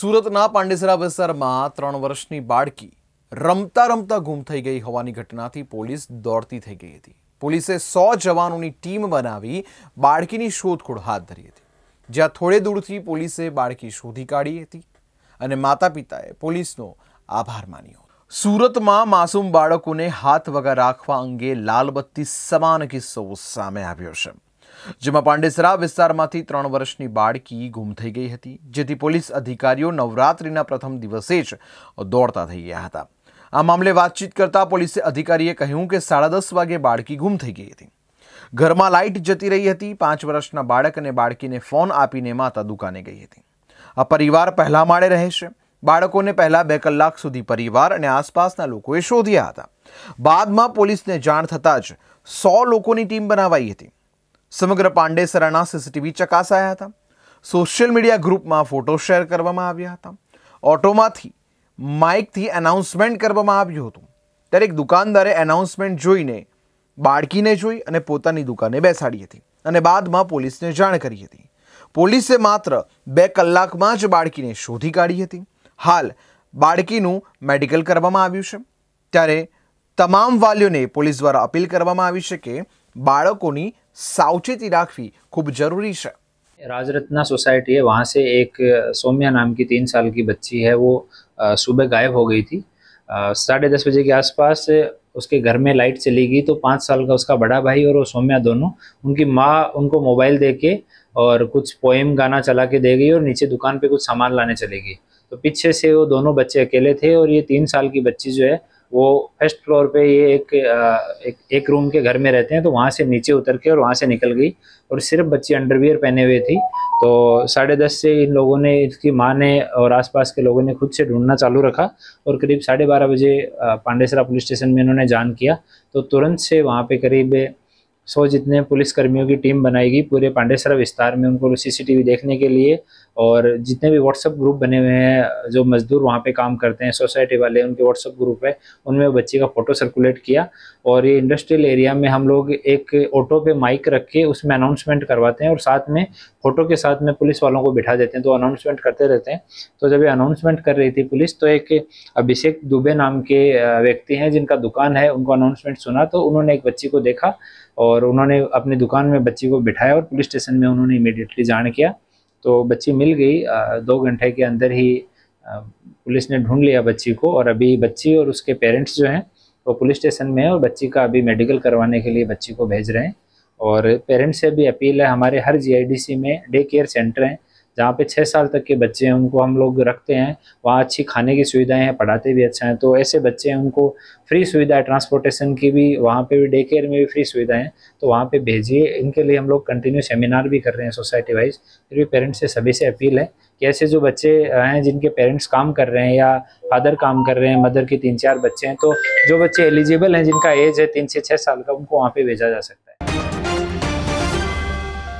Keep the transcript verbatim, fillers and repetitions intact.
સુરતના પાંડેસરા વિસ્તારમાં ત્રણ વર્ષની બાળકી રમતા રમતા ગુમ થઈ ગઈ હોવાની ઘટનાથી પોલીસ દોડતી થઈ ગઈ હતી। પોલીસે સો જવાનોની ટીમ બનાવી બાળકીની શોધખોળ હાથ ધરી હતી, જ્યાં થોડે દૂરથી પોલીસે બાળકી શોધી કાઢી હતી અને માતા-પિતાએ પોલીસનો આભાર માન્યો। સુરતમાં માસૂમ બાળકોને હાથ વગર રાખવા અંગે લાલબત્તી સમાન કિસ્સો સામે આવ્યો છે, જેમાં પાંડેસરા વિસ્તારમાંથી ત્રણ વર્ષની બાળકી ગુમ થઈ ગઈ હતી, જેથી પોલીસ અધિકારીઓ નવરાત્રીના પ્રથમ દિવસે જ દોડતા થઈ ગયા હતા। આ મામલે વાતચીત કરતા પોલીસે અધિકારીએ કહ્યું કે સાડા દસ વાગે બાળકી ગુમ થઈ ગઈ હતી, ઘરમાં લાઇટ જતી રહી હતી। પાંચ વર્ષના બાળકને બાળકીને ફોન આપીને માતા દુકાને ગઈ હતી। આ પરિવાર પહેલા માળે રહે છે। બાળકોને પહેલા બે કલાક સુધી પરિવાર અને આસપાસના લોકોએ શોધ્યા હતા, બાદમાં પોલીસને જાણ થતાં જ સો લોકોની ટીમ બનાવાઈ હતી। समग्र पांडेसराना सीसीटीवी चकासाया था, सोशल मीडिया ग्रुप में फोटो शेर करवामां आव्या हता, ऑटो में माइक थी एनाउंसमेंट करवामां आव्युं हतुं। त्यारे एक दुकानदारे एनाउंसमेंट जोईने बाळकीने जोई अने पोतानी दुकाने बेसाडी हती अने बादमां पोलीसने जाण करी हती। पोलीसे मात्र बे कलाकमां ज बाळकीने शोधी काढी हती। हाल बाळकीनुं मेडिकल करवामां आव्युं छे। त्यारे तमाम वालीओने पोलीस द्वारा अपील करवामां आवी छे के बाळकोनी सावचेती राखवी खूब जरूरी है। राजरत्ना सोसाइटी है, वहाँ से एक सौम्या नाम की तीन साल की बच्ची है, वो सुबह गायब हो गई थी। साढ़े दस बजे के आसपास उसके घर में लाइट चली गई, तो पाँच साल का उसका बड़ा भाई और वो सौम्या दोनों, उनकी माँ उनको मोबाइल दे के और कुछ पोएम गाना चला के दे गई और नीचे दुकान पर कुछ सामान लाने चले गई। तो पीछे से वो दोनों बच्चे अकेले थे और ये तीन साल की बच्ची जो है वो फर्स्ट फ्लोर पे ये एक एक एक रूम के घर में रहते हैं, तो वहाँ से नीचे उतर के और वहाँ से निकल गई और सिर्फ बच्ची अंडरवियर पहने हुए थी। तो साढ़े दस से इन लोगों ने, इसकी माँ ने और आसपास के लोगों ने खुद से ढूंढना चालू रखा और करीब साढ़े बारह बजे पांडेसरा पुलिस स्टेशन में इन्होंने जान किया। तो तुरंत से वहाँ पे करीब सौ जितने पुलिसकर्मियों की टीम बनाई गई पूरे पांडेसरा विस्तार में, उनको सीसीटीवी देखने के लिए, और जितने भी व्हाट्सएप ग्रुप बने हुए हैं जो मजदूर वहाँ पे काम करते हैं, सोसाइटी वाले, उनके व्हाट्सएप ग्रुप है, उनमें बच्चे का फ़ोटो सर्कुलेट किया। और ये इंडस्ट्रियल एरिया में हम लोग एक ऑटो पे माइक रख के उसमें अनाउंसमेंट करवाते हैं और साथ में फ़ोटो के साथ में पुलिस वालों को बिठा देते हैं, तो अनाउंसमेंट करते रहते हैं। तो जब ये अनाउंसमेंट कर रही थी पुलिस, तो एक अभिषेक दुबे नाम के व्यक्ति हैं जिनका दुकान है, उनको अनाउंसमेंट सुना तो उन्होंने एक बच्ची को देखा और उन्होंने अपनी दुकान में बच्ची को बिठाया और पुलिस स्टेशन में उन्होंने इमीडिएटली जान किया। तो बच्ची मिल गई, दो घंटे के अंदर ही पुलिस ने ढूंढ लिया बच्ची को, और अभी बच्ची और उसके पेरेंट्स जो हैं वो पुलिस स्टेशन में है और बच्ची का अभी मेडिकल करवाने के लिए बच्ची को भेज रहे हैं। और पेरेंट्स से भी अपील है, हमारे हर जीआईडीसी में डे केयर सेंटर हैं जहाँ पे छः साल तक के बच्चे हैं, उनको हम लोग रखते हैं। वहाँ अच्छी खाने की सुविधाएं हैं, पढ़ाते भी अच्छा हैं, तो ऐसे बच्चे हैं उनको फ्री सुविधा है, ट्रांसपोर्टेशन की भी, वहाँ पे भी डे केयर में भी फ्री सुविधाएं हैं, तो वहाँ पे भेजिए। इनके लिए हम लोग कंटिन्यू सेमिनार भी कर रहे हैं सोसाइटी वाइज। फिर भी पेरेंट्स से सभी से अपील है कि ऐसे जो बच्चे हैं जिनके पेरेंट्स काम कर रहे हैं या फादर काम कर रहे हैं, मदर के तीन चार बच्चे हैं, तो जो बच्चे एलिजिबल हैं जिनका एज है तीन से छः साल का, उनको वहाँ पर भेजा जा सकता है।